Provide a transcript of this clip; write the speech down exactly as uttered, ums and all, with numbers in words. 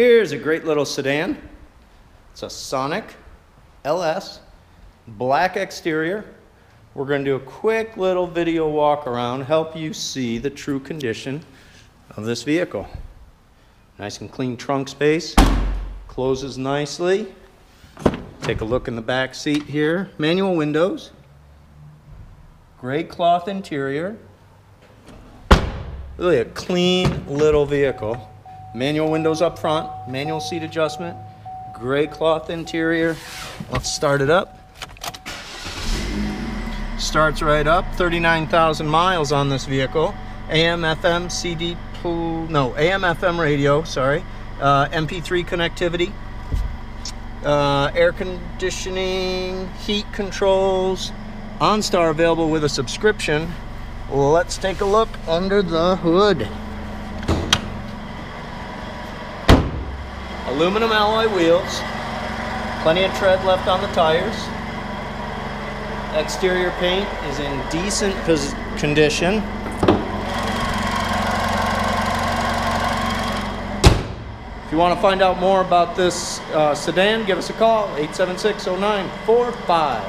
Here's a great little sedan. It's a Sonic L S, black exterior. We're going to do a quick little video walk around, help you see the true condition of this vehicle. Nice and clean trunk space, closes nicely. Take a look in the back seat here. Manual windows, gray cloth interior. Really a clean little vehicle. Manual windows up front, manual seat adjustment, gray cloth interior. Let's start it up. Starts right up. Thirty-nine thousand miles on this vehicle. A M F M C D no A M F M radio, sorry, uh, M P three connectivity, uh, air conditioning, heat controls, OnStar available with a subscription. Let's take a look under the hood. Aluminum alloy wheels, plenty of tread left on the tires. Exterior paint is in decent condition. If you want to find out more about this uh, sedan, give us a call, eight seven six, oh nine four five.